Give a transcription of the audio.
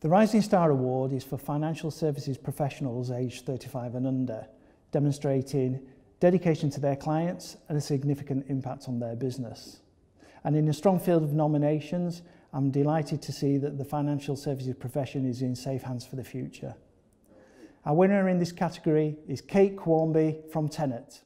The Rising Star Award is for financial services professionals aged 35 and under, demonstrating dedication to their clients and a significant impact on their business. And in a strong field of nominations, I'm delighted to see that the financial services profession is in safe hands for the future. Our winner in this category is Kate Quarmby from Tenet.